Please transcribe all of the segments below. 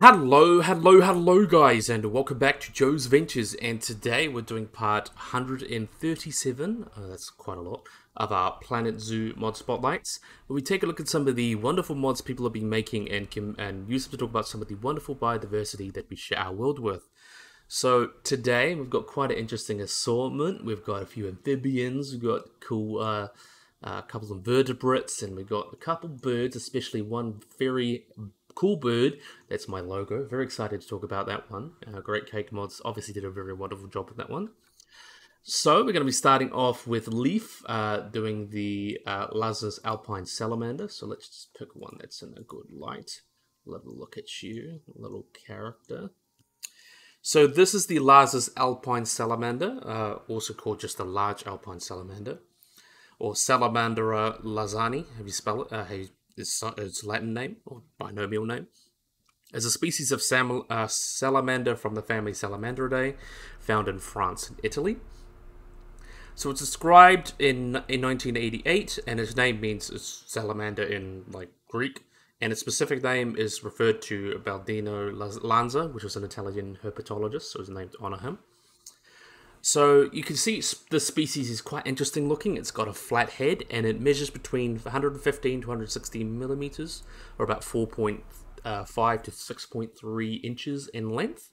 Hello guys, and welcome back to Joe's Ventures, and today we're doing part 137, that's quite a lot, of our Planet Zoo mod spotlights, where we take a look at some of the wonderful mods people have been making and use them to talk about some of the wonderful biodiversity that we share our world with. So today we've got quite an interesting assortment. We've got a few amphibians, we've got cool a couple of invertebrates, and we've got a couple birds, especially one very cool bird, that's my logo. Very excited to talk about that one. Great Cake Mods obviously did a very wonderful job with that one. So we're going to be starting off with Leaf, doing the Lanza's Alpine Salamander. So let's just pick one that's in a good light. We'll have a look at you, little character. So this is the Lanza's Alpine Salamander, also called just the Large Alpine Salamander, or Salamandra Lazani. Have you spell it? Its Latin name, or binomial name, is a species of salamander from the family Salamandridae, found in France and Italy. So it's described in 1988, and its name means it's salamander in like Greek, and its specific name is referred to Valdino Lanza, which was an Italian herpetologist, so it was named to honor him. So you can see this species is quite interesting looking. It's got a flat head, and it measures between 115 to 116 millimeters, or about 4.5 to 6.3 inches in length.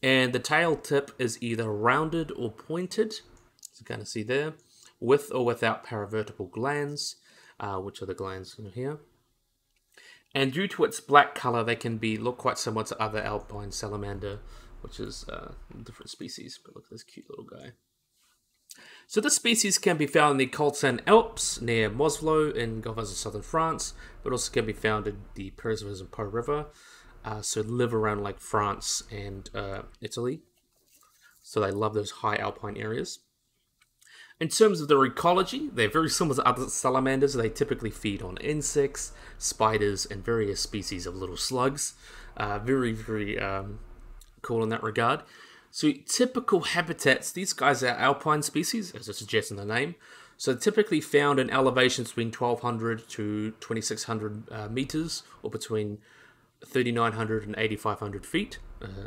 And the tail tip is either rounded or pointed, as you kind of see there, with or without paravertebral glands, which are the glands in here. And due to its black color, they can look quite similar to other alpine salamander, which is a different species, but look at this cute little guy. So this species can be found in the Coltan Alps near Moslo in Gaboi, southern France, but also can be found in the Perisen Po River, so live around like France and Italy. So they love those high alpine areas. In terms of their ecology, they're very similar to other salamanders. They typically feed on insects, spiders, and various species of little slugs. Very, very cool in that regard. So typical habitats, these guys are alpine species, as it suggests in the name. So typically found in elevations between 1200 to 2600 meters, or between 3900 and 8500 feet.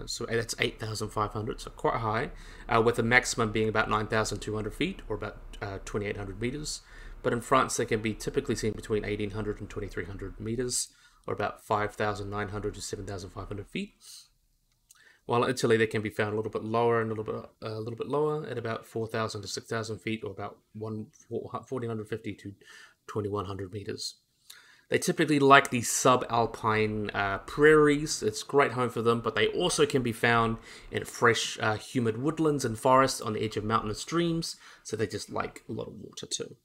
So that's 8500, so quite high, with a maximum being about 9200 feet, or about 2800 meters. But in France, they can be typically seen between 1800 and 2300 meters, or about 5900 to 7500 feet. While in Italy, they can be found a little bit lower and a little bit lower at about 4,000 to 6,000 feet, or about 1,450 to 2,100 meters. They typically like the subalpine prairies. It's a great home for them, but they also can be found in fresh, humid woodlands and forests on the edge of mountainous streams, so they just like a lot of water too.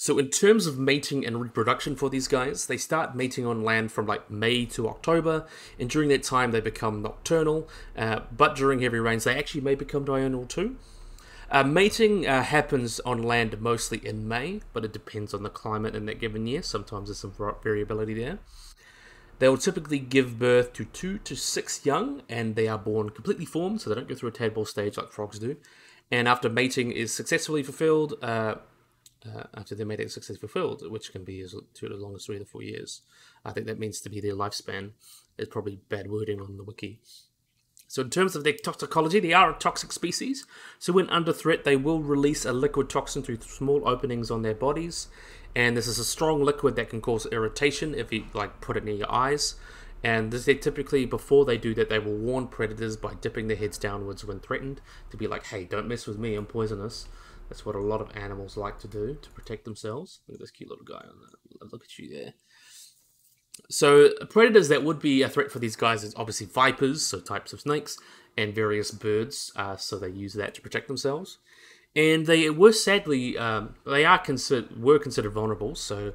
So in terms of mating and reproduction for these guys, they start mating on land from like May to October, and during that time they become nocturnal, but during heavy rains they actually may become diurnal too. Mating happens on land mostly in May, but it depends on the climate in that given year. Sometimes there's some variability there. They will typically give birth to 2 to 6 young, and they are born completely formed, so they don't go through a tadpole stage like frogs do. And after mating is successfully fulfilled, after their mating success fulfilled, which can be as long as 3 to 4 years. I think that means to be their lifespan. It's probably bad wording on the wiki. So in terms of their toxicology, they are a toxic species. So when under threat, they will release a liquid toxin through small openings on their bodies. And this is a strong liquid that can cause irritation if you like put it near your eyes. And this, they typically, before they do that, they will warn predators by dipping their heads downwards when threatened, to be like, hey, don't mess with me, I'm poisonous. That's what a lot of animals like to do to protect themselves. Look at this cute little guy on that. Look at you there. So predators that would be a threat for these guys is obviously vipers, so types of snakes, and various birds. So they use that to protect themselves. And they were sadly, they were considered vulnerable. So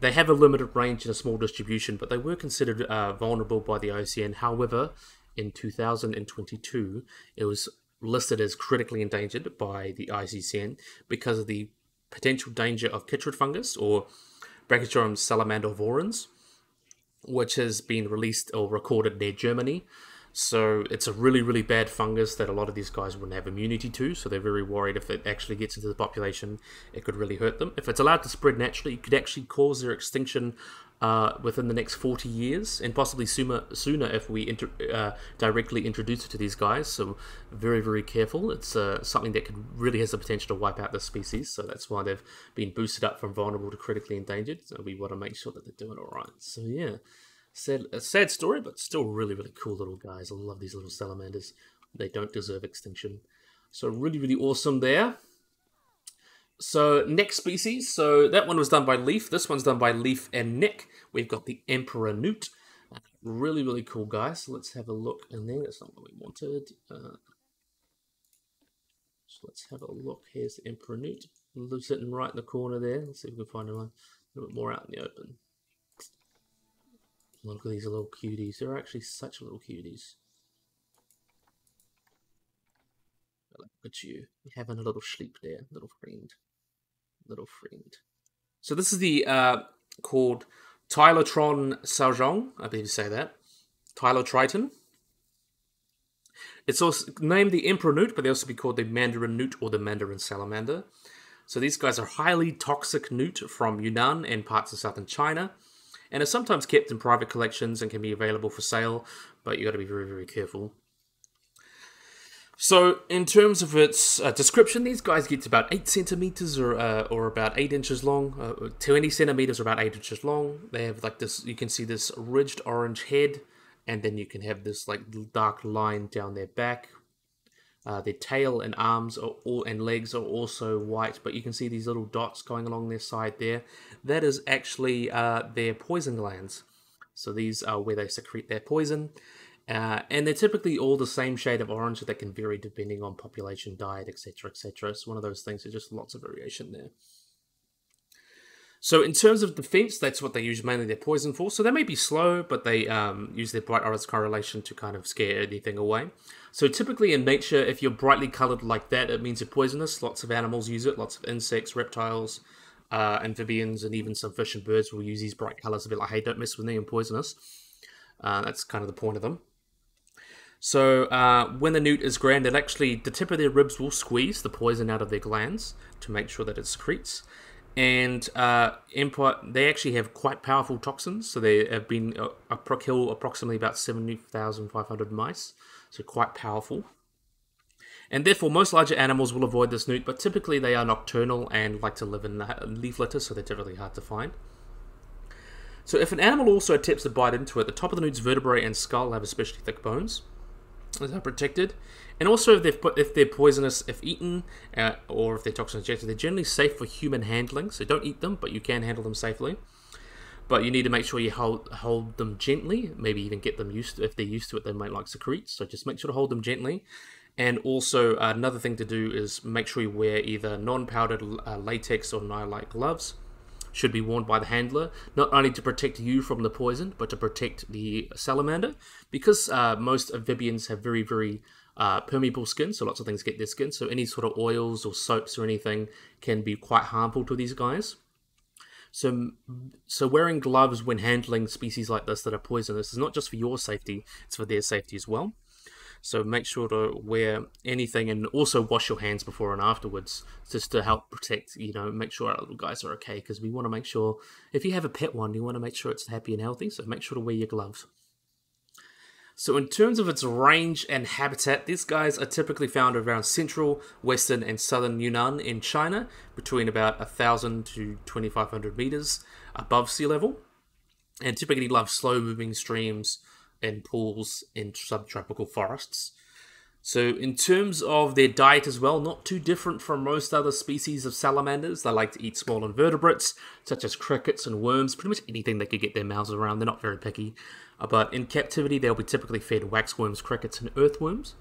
they have a limited range and a small distribution, but they were considered vulnerable by the IUCN. However, in 2022, it was listed as critically endangered by the IUCN because of the potential danger of chytrid fungus, or Batrachochytrium salamandrivorans, which has been released or recorded near Germany. So it's a really, really bad fungus that a lot of these guys wouldn't have immunity to, so they're very worried if it actually gets into the population, it could really hurt them. If it's allowed to spread naturally, it could actually cause their extinction within the next 40 years, and possibly sooner if we directly introduce it to these guys. So very, very careful. It's something that could really has the potential to wipe out this species. So that's why they've been boosted up from vulnerable to critically endangered. So we want to make sure that they're doing all right. So yeah, a sad story, but still really, really cool little guys. I love these little salamanders. They don't deserve extinction. So really, really awesome there. So next species, so that one was done by Leaf, this one's done by Leaf and Nick. We've got the Emperor Newt. Really, really cool guy. So let's have a look, and then that's not what we wanted. So let's have a look. Here's the Emperor Newt. He's sitting right in the corner there. Let's see if we can find one a little bit more out in the open. Look at these little cuties. They're actually such little cuties. Look at you. You're having a little sleep there, little friend. Little friend. So this is the called Tylotriton saozhong. I believe you say that. Tylotriton. It's also named the Emperor Newt, but they also be called the Mandarin Newt or the Mandarin Salamander. So these guys are highly toxic newt from Yunnan and parts of southern China, and are sometimes kept in private collections and can be available for sale, but you got to be very, very careful. So in terms of its description, these guys get about 8 centimeters or about 8 inches long, 20 centimeters or about 8 inches long. They have like this, you can see this ridged orange head, and then you can have this like dark line down their back. Their tail and arms are all, and legs are also white, but you can see these little dots going along their side there. That is actually their poison glands. So these are where they secrete their poison. And they're typically all the same shade of orange, so they can vary depending on population, diet, etc, etc. It's one of those things, there's just lots of variation there. So in terms of defense, that's what they use mainly their poison for. So they may be slow, but they use their bright orange correlation to kind of scare anything away. So typically in nature, if you're brightly colored like that, it means you're poisonous. Lots of animals use it, lots of insects, reptiles, amphibians, and even some fish and birds will use these bright colors a bit like, hey, don't mess with me, I'm poisonous. That's kind of the point of them. So when the newt is grand, it actually, the tip of their ribs will squeeze the poison out of their glands to make sure that it secretes. And they actually have quite powerful toxins. So they have been kill approximately about 70,500 mice. So quite powerful. And therefore, most larger animals will avoid this newt, but typically they are nocturnal and like to live in leaf litter, so they're typically hard to find. So if an animal also attempts to bite into it, the top of the newt's vertebrae and skull have especially thick bones. They're protected, and also if they're poisonous, if eaten, or if they're toxin injected, they're generally safe for human handling. So don't eat them, but you can handle them safely. But you need to make sure you hold them gently. Maybe even get them used to, if they're used to it, they might like secrete. So just make sure to hold them gently. And also another thing to do is make sure you wear either non-powdered latex or nylon gloves. Should be worn by the handler, not only to protect you from the poison, but to protect the salamander, because most amphibians have very, very permeable skin, so lots of things get their skin, so any sort of oils or soaps or anything can be quite harmful to these guys. So wearing gloves when handling species like this that are poisonous is not just for your safety, it's for their safety as well. So make sure to wear anything, and also wash your hands before and afterwards, just to help protect, you know, make sure our little guys are okay, because we want to make sure, if you have a pet one, you want to make sure it's happy and healthy, so make sure to wear your gloves. So in terms of its range and habitat, these guys are typically found around central, western, and southern Yunnan in China, between about 1,000 to 2,500 meters above sea level, and typically love slow-moving streams, and pools in subtropical forests. So in terms of their diet as well, not too different from most other species of salamanders. They like to eat small invertebrates such as crickets and worms, pretty much anything they could get their mouths around. They're not very picky, but in captivity they'll be typically fed waxworms, crickets, and earthworms.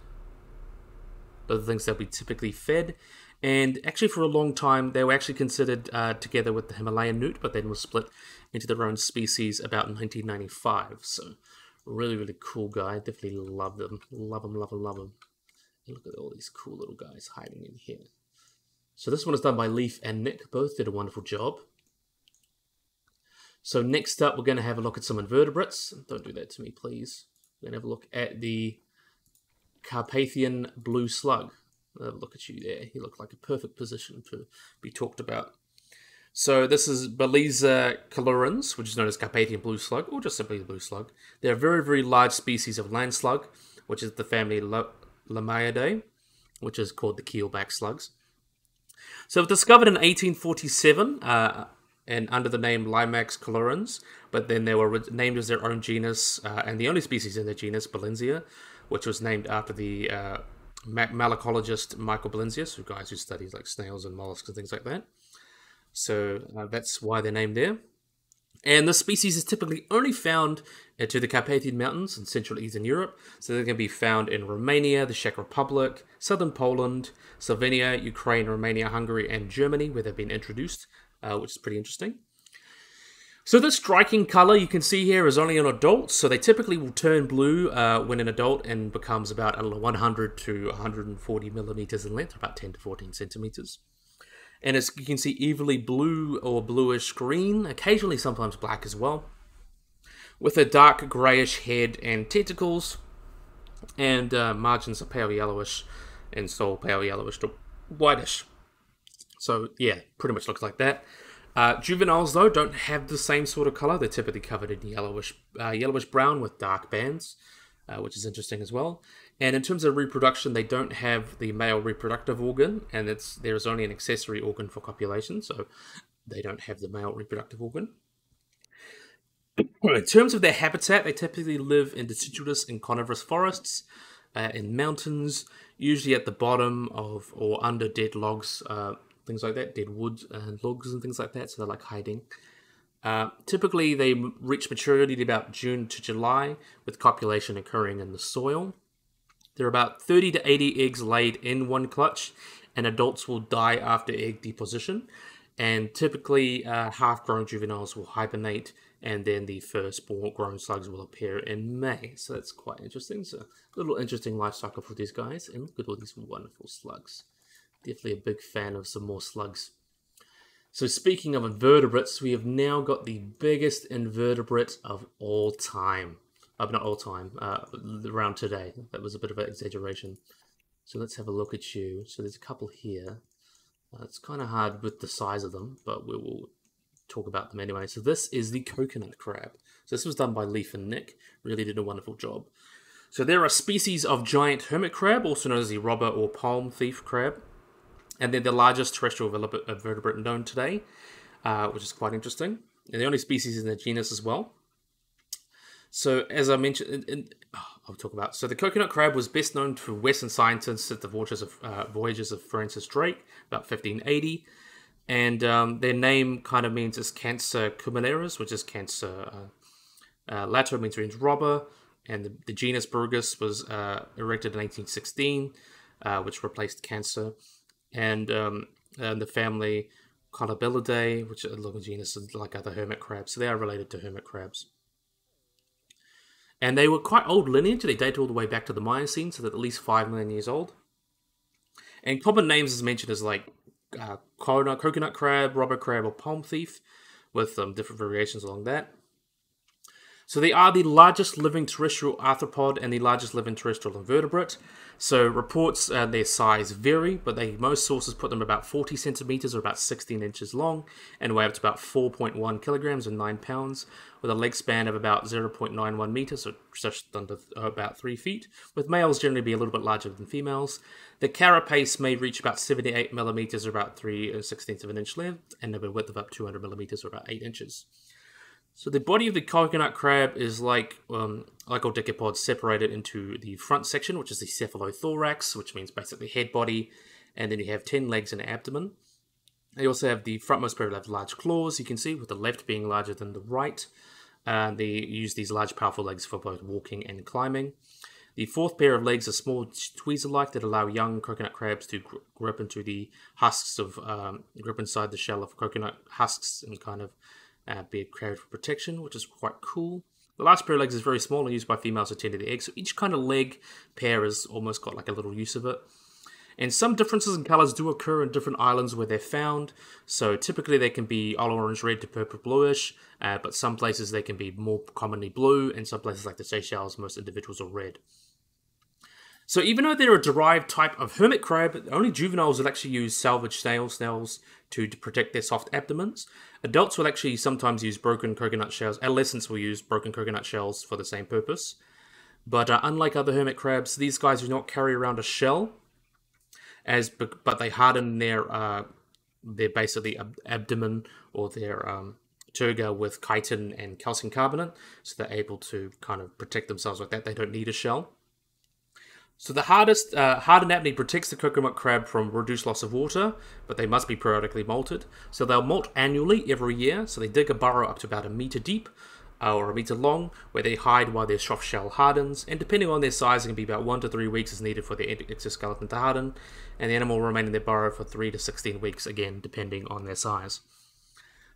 Those are the things they'll be typically fed. And actually for a long time they were actually considered together with the Himalayan newt, but then was split into their own species about 1995. So really, really cool guy. Definitely love them. Love them, love them, love them. And look at all these cool little guys hiding in here. So this one is done by Leaf and Nick. Both did a wonderful job. So next up, we're going to have a look at some invertebrates. Don't do that to me, please. We're going to have a look at the Carpathian blue slug. I'll have a look at you there. You look like a perfect position to be talked about. So this is Bielzia coerulans, which is known as Carpathian blue slug, or just simply the blue slug. They're a very, very large species of land slug, which is the family Limacidae, which is called the keelback slugs. So it was discovered in 1847 and under the name Limax calurans, but then they were named as their own genus and the only species in their genus, Belenzia, which was named after the malacologist Michael Belenzius, who studies like snails and mollusks and things like that. So that's why they're named there. And this species is typically only found to the Carpathian Mountains in Central Eastern Europe. So they're going to be found in Romania, the Czech Republic, southern Poland, Slovenia, Ukraine, Romania, Hungary, and Germany, where they've been introduced, which is pretty interesting. So this striking color you can see here is only on adults. So they typically will turn blue when an adult and becomes about 100 to 140 millimeters in length, about 10 to 14 centimeters. And as you can see, evenly blue or bluish green, occasionally sometimes black as well, with a dark grayish head and tentacles, and margins are pale yellowish and sole pale yellowish to whitish. So yeah, pretty much looks like that. Juveniles though don't have the same sort of color. They're typically covered in yellowish brown with dark bands, which is interesting as well. And in terms of reproduction, they don't have the male reproductive organ, and there is only an accessory organ for copulation, so they don't have the male reproductive organ. In terms of their habitat, they typically live in deciduous and coniferous forests, in mountains, usually at the bottom of or under dead logs, things like that, dead wood and logs and things like that, so they're like hiding. Typically, they reach maturity in about June to July, with copulation occurring in the soil. There are about 30 to 80 eggs laid in one clutch, and adults will die after egg deposition. And typically, half-grown juveniles will hibernate, and then the first-grown slugs will appear in May. So that's quite interesting. So a little interesting life cycle for these guys. And look at all these wonderful slugs. Definitely a big fan of some more slugs. So speaking of invertebrates, we have now got the biggest invertebrate of all time. Not all time, around today. That was a bit of an exaggeration. So let's have a look at you. So there's a couple here. It's kind of hard with the size of them, but we will talk about them anyway. So this is the coconut crab. So this was done by Leif and Nick. Really did a wonderful job. So there are species of giant hermit crab, also known as the robber or palm thief crab. And they're the largest terrestrial invertebrate known today, which is quite interesting. And the only species in their genus as well. So as I mentioned, the coconut crab was best known to Western scientists at the voyages of Francis Drake, about 1580. And their name kind of means it's Cancer cumulerus, which is cancer. Lato means robber. And the genus Burgess was erected in 1816, which replaced Cancer. And the family Colobalidae, which are the genus like other hermit crabs. So they are related to hermit crabs. And they were quite old lineage. They date all the way back to the Miocene, so they're at least 5 million years old. And common names as mentioned is like coconut crab, robber crab, or palm thief, with different variations along that. So they are the largest living terrestrial arthropod and the largest living terrestrial invertebrate. So reports their size vary, but most sources put them about 40 centimeters or about 16 inches long and weigh up to about 4.1 kilograms or 9 pounds, with a leg span of about 0.91 meters, so just under about 3 feet, with males generally be a little bit larger than females. The carapace may reach about 78 millimeters or about 3/16 of an inch length and have a width of up 200 millimeters or about 8 inches. So the body of the coconut crab is like all dicopods, separated into the front section, which is the cephalothorax, which means basically head body, and then you have 10 legs and an abdomen. They also have the frontmost pair of large claws, you can see, with the left being larger than the right. They use these large, powerful legs for both walking and climbing. The fourth pair of legs are small tweezer-like that allow young coconut crabs to grip into the husks of grip inside the shell of coconut husks and kind of be a crab for protection, which is quite cool. The last pair of legs is very small and used by females to tend to the eggs, so each kind of leg pair has almost got like a little use of it. And some differences in colours do occur in different islands where they're found, so typically they can be olive orange red to purple bluish, but some places they can be more commonly blue, and some places like the Seychelles, most individuals are red. So even though they're a derived type of hermit crab, only juveniles that actually use salvage snails to protect their soft abdomens. Adults will actually sometimes use broken coconut shells. Adolescents will use broken coconut shells for the same purpose. But unlike other hermit crabs, these guys do not carry around a shell, but they harden their basically abdomen or their turgor with chitin and calcium carbonate, so they're able to kind of protect themselves like that. They don't need a shell. So the hardened apne protects the coconut crab from reduced loss of water, but they must be periodically molted. So they'll molt annually every year. So they dig a burrow up to about 1 meter deep or 1 meter long, where they hide while their soft shell hardens. And depending on their size, it can be about 1 to 3 weeks is needed for their exoskeleton to harden. And the animal will remain in their burrow for 3 to 16 weeks, again, depending on their size.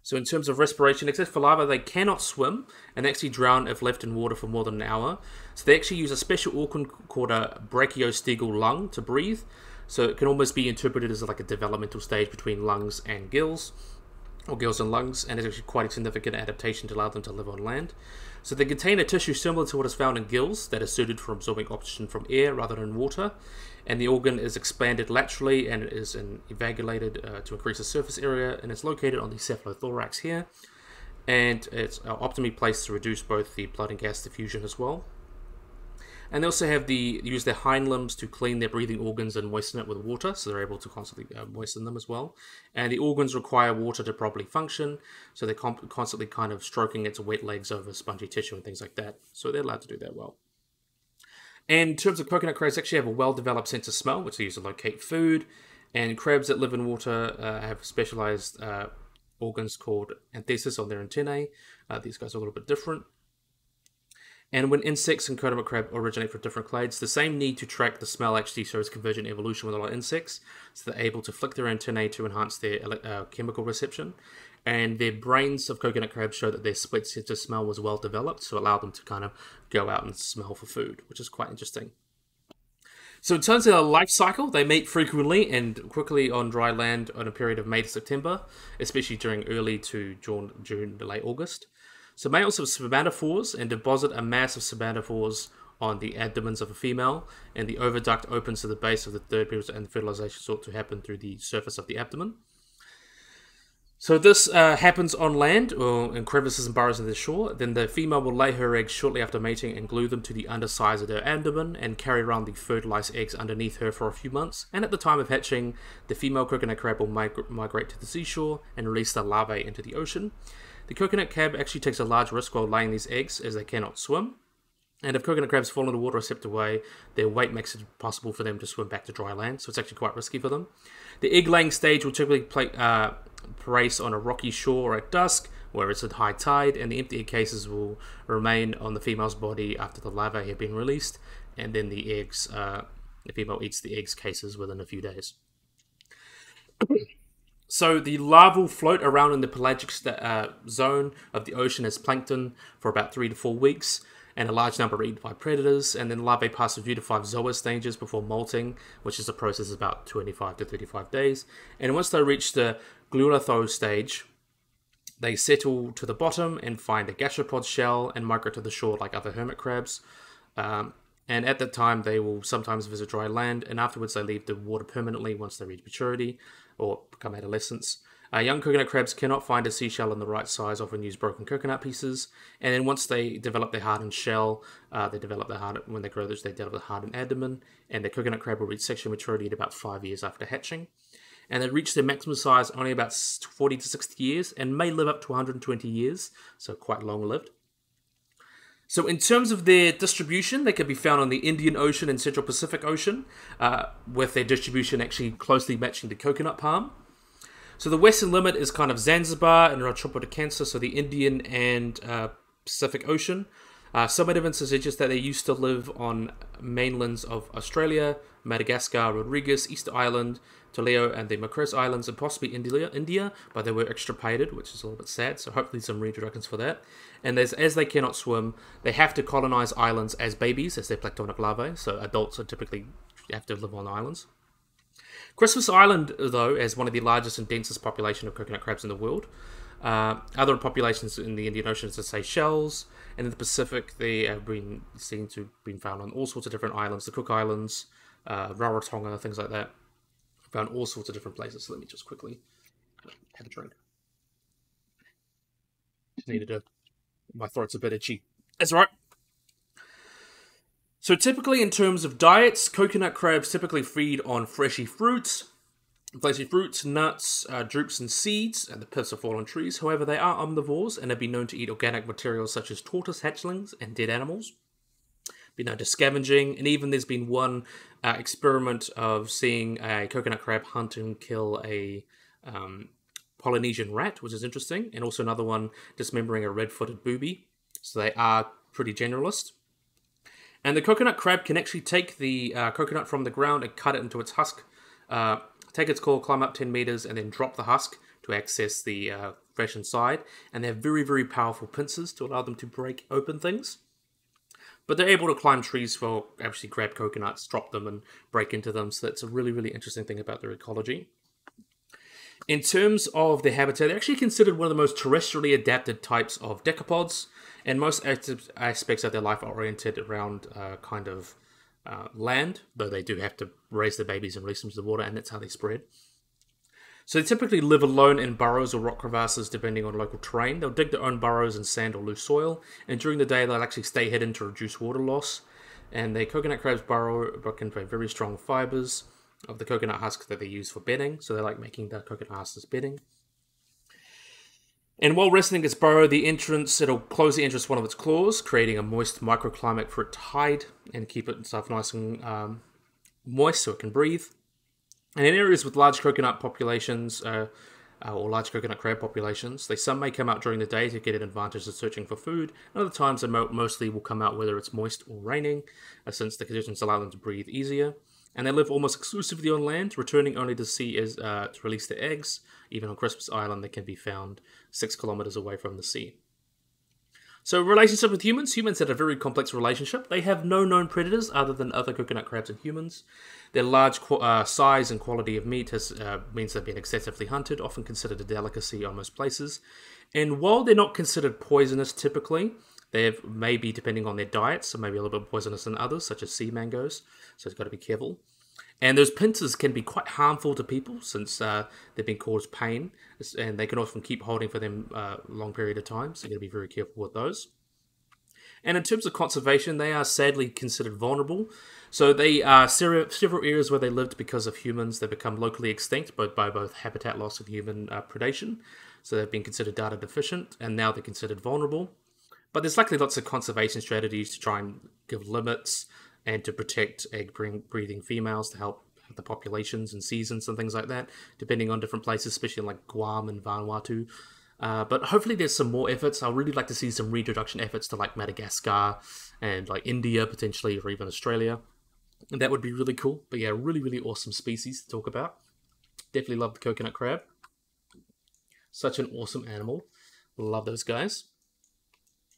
So in terms of respiration, except for larvae, they cannot swim and actually drown if left in water for more than an hour. So they actually use a special organ called a brachiostegal lung to breathe. So it can almost be interpreted as like a developmental stage between lungs and gills, or gills and lungs, and it's actually quite a significant adaptation to allow them to live on land. So they contain a tissue similar to what is found in gills that is suited for absorbing oxygen from air rather than water, and the organ is expanded laterally and it is evagulated to increase the surface area, and it's located on the cephalothorax here, and it's optimally placed to reduce both the blood and gas diffusion as well. And they also have use their hind limbs to clean their breathing organs and moisten it with water, so they're able to constantly moisten them as well. And the organs require water to properly function, so they're constantly kind of stroking its wet legs over spongy tissue and things like that. So they're allowed to do that well. And in terms of coconut crabs, they actually have a well-developed sense of smell, which they use to locate food. And crabs that live in water have specialized organs called antheses on their antennae. These guys are a little bit different. And when insects and coconut crab originate from different clades, the same need to track the smell actually shows convergent evolution with a lot of insects. So they're able to flick their antennae to enhance their chemical reception. And their brains of coconut crabs show that their split sense of smell was well developed, so allow them to kind of go out and smell for food, which is quite interesting. So in terms of their life cycle, they mate frequently and quickly on dry land on a period of May to September, especially during early to June to late August. So males have spermatophores and deposit a mass of spermatophores on the abdomens of a female, and the oviduct opens to the base of the third pituitary, and the fertilization sought to happen through the surface of the abdomen. So this happens on land or in crevices and burrows in the shore. Then the female will lay her eggs shortly after mating and glue them to the undersides of her abdomen and carry around the fertilized eggs underneath her for a few months. And at the time of hatching, the female coconut crab will migrate to the seashore and release the larvae into the ocean. The coconut crab actually takes a large risk while laying these eggs, as they cannot swim. And if coconut crabs fall into water or stepped away, their weight makes it possible for them to swim back to dry land, so it's actually quite risky for them. The egg-laying stage will typically place on a rocky shore at dusk, where it's at high tide, and the empty egg cases will remain on the female's body after the larvae have been released, and then the eggs, the female eats the eggs cases within a few days. So the larvae will float around in the pelagic zone of the ocean as plankton for about 3 to 4 weeks, and a large number are eaten by predators, and then larvae pass through 2 to 5 zoa stages before molting, which is a process of about 25 to 35 days. And once they reach the gluonotho stage, they settle to the bottom and find a gastropod shell and migrate to the shore like other hermit crabs. And at that time, they will sometimes visit dry land, and afterwards they leave the water permanently once they reach maturity or become adolescents. Young coconut crabs cannot find a seashell in the right size, often use broken coconut pieces. And then once they develop their hardened shell, when they grow this, they develop the hardened abdomen, and the coconut crab will reach sexual maturity at about 5 years after hatching. And they reach their maximum size only about 40 to 60 years, and may live up to 120 years, so quite long-lived. So in terms of their distribution, they can be found on the Indian Ocean and Central Pacific Ocean, with their distribution actually closely matching the coconut palm. So the western limit is kind of Zanzibar and Rochopo to Cancer, so the Indian and Pacific Ocean. Some evidence suggests that they used to live on mainlands of Australia, Madagascar, Rodrigues, Easter Island, Toleo, and the Marquesas Islands, and possibly India, but they were extirpated, which is a little bit sad, so hopefully some reintroductions for that. And as they cannot swim, they have to colonize islands as babies, as they're planktonic larvae, so adults are typically have to live on islands. Christmas Island, though, has one of the largest and densest population of coconut crabs in the world. Other populations in the Indian Ocean is the Seychelles, and in the Pacific, they have been seen to have been found on all sorts of different islands, the Cook Islands, Rarotonga, things like that. Found all sorts of different places. So let me just quickly Have a drink. Just needed a... My throat's a bit itchy. That's right. So typically in terms of diets, coconut crabs typically feed on fleshy fruits, nuts, drupes and seeds, and the pips of fallen trees. However, they are omnivores and have been known to eat organic materials such as tortoise hatchlings and dead animals. Been known to scavenging, and even there's been one experiment of seeing a coconut crab hunt and kill a Polynesian rat, which is interesting, and also another one dismembering a red-footed booby. So they are pretty generalist. And the coconut crab can actually take the coconut from the ground and cut it into its husk, take its core, climb up 10 meters, and then drop the husk to access the fresh inside. And they have very, very powerful pincers to allow them to break open things. But they're able to climb trees for actually grab coconuts, drop them, and break into them. So that's a really, really interesting thing about their ecology. In terms of their habitat, they're actually considered one of the most terrestrially adapted types of decapods, and most aspects of their life are oriented around land, though they do have to raise their babies and release them to the water, and that's how they spread. So they typically live alone in burrows or rock crevasses, depending on local terrain. They'll dig their own burrows in sand or loose soil, and during the day they'll actually stay hidden to reduce water loss. And the coconut crabs burrow contain very strong fibers of the coconut husk that they use for bedding, so they like making the coconut husk as bedding. And while resting its burrow, it'll close the entrance with one of its claws, creating a moist microclimate for it to hide and keep itself nice and moist so it can breathe. And in areas with large coconut populations, or large coconut crab populations, some may come out during the day to get an advantage of searching for food, and other times they mostly will come out whether it's moist or raining, since the conditions allow them to breathe easier. And they live almost exclusively on land, returning only to sea to release their eggs. Even on Christmas Island, they can be found 6 kilometers away from the sea. So relationship with humans. Humans had a very complex relationship. They have no known predators other than other coconut crabs and humans. Their large size and quality of meat means they've been excessively hunted, often considered a delicacy on most places. And while they're not considered poisonous typically, they may be, depending on their diet, so maybe a little bit poisonous than others, such as sea mangoes, so it's got to be careful. And those pincers can be quite harmful to people since they've been caused pain, and they can often keep holding for them a long period of time, so you've got to be very careful with those. And in terms of conservation, they are sadly considered vulnerable. So they are several areas where they lived because of humans. They become locally extinct by both habitat loss and human predation, so they've been considered data deficient, and now they're considered vulnerable. But there's likely lots of conservation strategies to try and give limits and to protect egg-breeding females to help the populations and seasons and things like that, depending on different places, especially like Guam and Vanuatu. But hopefully there's some more efforts. I'd really like to see some reintroduction efforts to like Madagascar and like India potentially, or even Australia. And that would be really cool. But yeah, really, really awesome species to talk about. Definitely love the coconut crab. Such an awesome animal. Love those guys.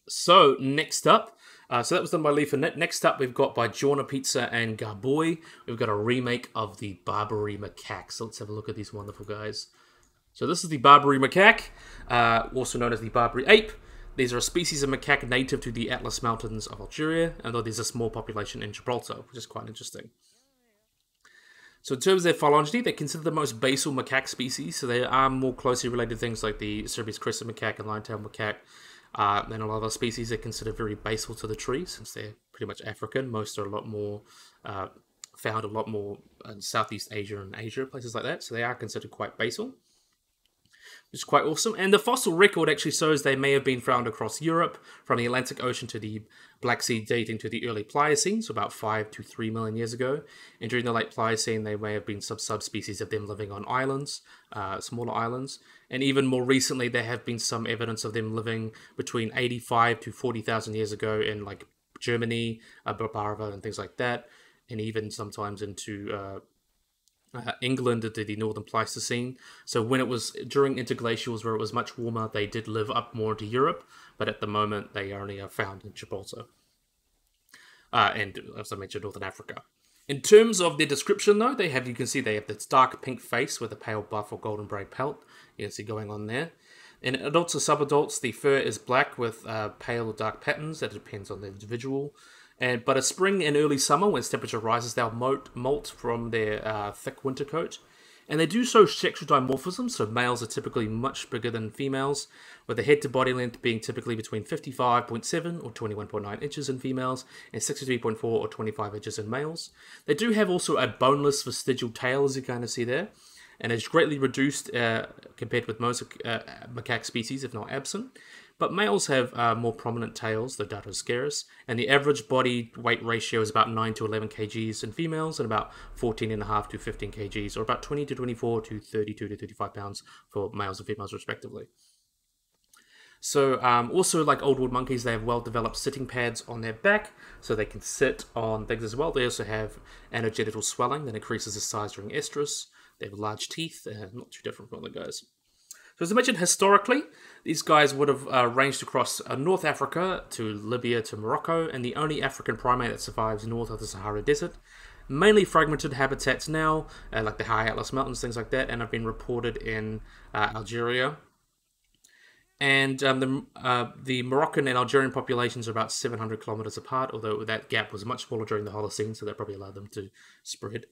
So next up, so that was done by Leaf and Knit. Next up, we've got by GiornoPizza and Gaboi. We've got a remake of the Barbary macaque. So let's have a look at these wonderful guys. So this is the Barbary macaque, also known as the Barbary ape. These are a species of macaque native to the Atlas Mountains of Algeria, although there's a small population in Gibraltar, which is quite interesting. So in terms of their phylogeny, they're considered the most basal macaque species. So they are more closely related to things like the Ceres crested macaque and lion-tailed macaque. And a lot of other species are considered very basal to the tree since they're pretty much African. Most are a lot more found a lot more in Southeast Asia and Asia, places like that. So they are considered quite basal, which is quite awesome. And the fossil record actually shows they may have been found across Europe from the Atlantic Ocean to the Black Sea, dating to the early Pliocene, so about 5 to 3 million years ago. And during the late Pliocene, they may have been some subspecies of them living on islands, smaller islands. And even more recently, there have been some evidence of them living between 85 to 40,000 years ago in like Germany, Barbary and things like that. And even sometimes into England did the northern Pleistocene. So when it was during interglacials where it was much warmer, they did live up more into Europe, but at the moment they only are found in Gibraltar and, as I mentioned, northern Africa. In terms of their description though, they have, you can see they have this dark pink face with a pale buff or golden grey pelt, you can see going on there. In adults or subadults, the fur is black with pale or dark patterns. That depends on the individual. But at spring and early summer, when its temperature rises, they'll molt from their thick winter coat. And they do show sexual dimorphism, so males are typically much bigger than females, with the head to body length being typically between 55.7 or 21.9 inches in females and 63.4 or 25 inches in males. They do have also a boneless vestigial tail, as you kind of see there, and it's greatly reduced compared with most macaque species, if not absent. But males have more prominent tails, the data is scarce, and the average body weight ratio is about 9 to 11 kgs in females and about 14.5 to 15 kgs, or about 20 to 24 to 32 to 35 pounds for males and females respectively. So also like old world monkeys, they have well-developed sitting pads on their back, so they can sit on things as well. They also have anogenital swelling that increases the size during estrus. They have large teeth, not too different from other guys. So as I mentioned, historically, these guys would have ranged across North Africa to Libya to Morocco, and the only African primate that survives north of the Sahara Desert. Mainly fragmented habitats now, like the High Atlas Mountains, things like that, and have been reported in Algeria. And the Moroccan and Algerian populations are about 700 kilometers apart, although that gap was much smaller during the Holocene, so that probably allowed them to spread.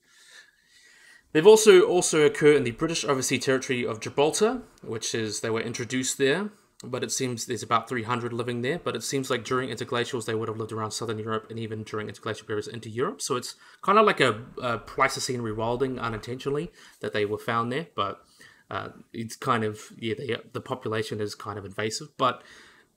They've also occur in the British Overseas Territory of Gibraltar, which is, they were introduced there, but it seems there's about 300 living there, but it seems like during interglacials they would have lived around southern Europe and even during interglacial periods into Europe. So it's kind of like a Pleistocene rewilding unintentionally that they were found there, but it's kind of, yeah, the population is kind of invasive, but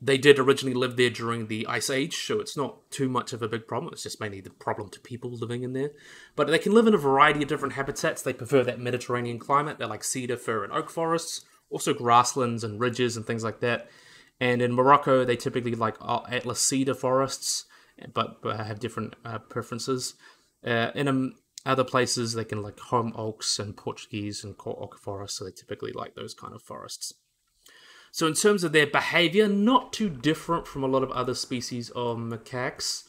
they did originally live there during the Ice Age, so it's not too much of a big problem. It's just mainly the problem to people living in there. But they can live in a variety of different habitats. They prefer that Mediterranean climate. They like cedar, fir, and oak forests, also grasslands and ridges and things like that. And in Morocco, they typically like Atlas cedar forests, but have different preferences. Other places, they can like home oaks and Portuguese and oak forests, so they typically like those kind of forests. So in terms of their behavior, not too different from a lot of other species of macaques.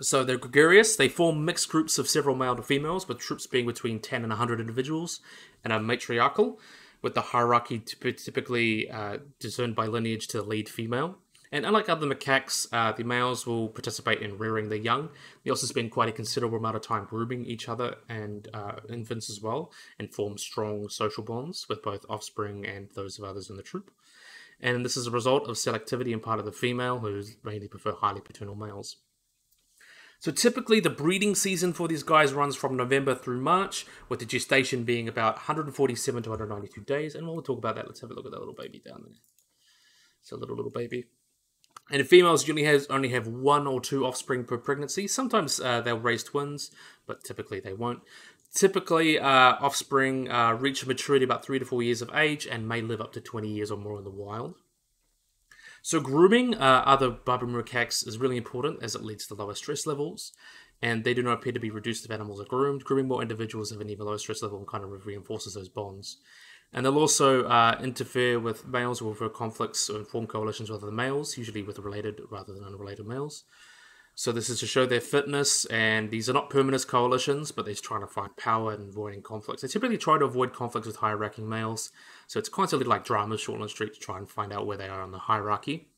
So they're gregarious. They form mixed groups of several male to females, with troops being between 10 and 100 individuals, and are matriarchal, with the hierarchy typically discerned by lineage to the lead female. And unlike other macaques, the males will participate in rearing their young. They also spend quite a considerable amount of time grooming each other and infants as well, and form strong social bonds with both offspring and those of others in the troop. And this is a result of selectivity on part of the female, who mainly prefer highly paternal males. So typically the breeding season for these guys runs from November through March, with the gestation being about 147 to 192 days. And while we talk about that, let's have a look at that little baby down there. It's a little baby. And the females usually only have one or two offspring per pregnancy. Sometimes they'll raise twins, but typically they won't. Typically, offspring reach maturity about 3 to 4 years of age and may live up to 20 years or more in the wild. So grooming other Barbary macaques is really important, as it leads to lower stress levels, and they do not appear to be reduced if animals are groomed. Grooming more individuals of an even lower stress level kind of reinforces those bonds. And they'll also interfere with males who will have conflicts or form coalitions with other males, usually with related rather than unrelated males. So this is to show their fitness, and these are not permanent coalitions, but they're just trying to find power and avoiding conflicts. They typically try to avoid conflicts with higher-ranking males, so it's constantly like dramas, short on the street, to try and find out where they are in the hierarchy.